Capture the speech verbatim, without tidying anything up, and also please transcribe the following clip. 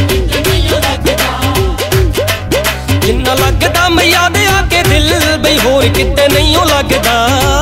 किते नहीं लगदा जिन्ना लगदा मैया दे आके दिल, बई होर किते नहीं लगदा।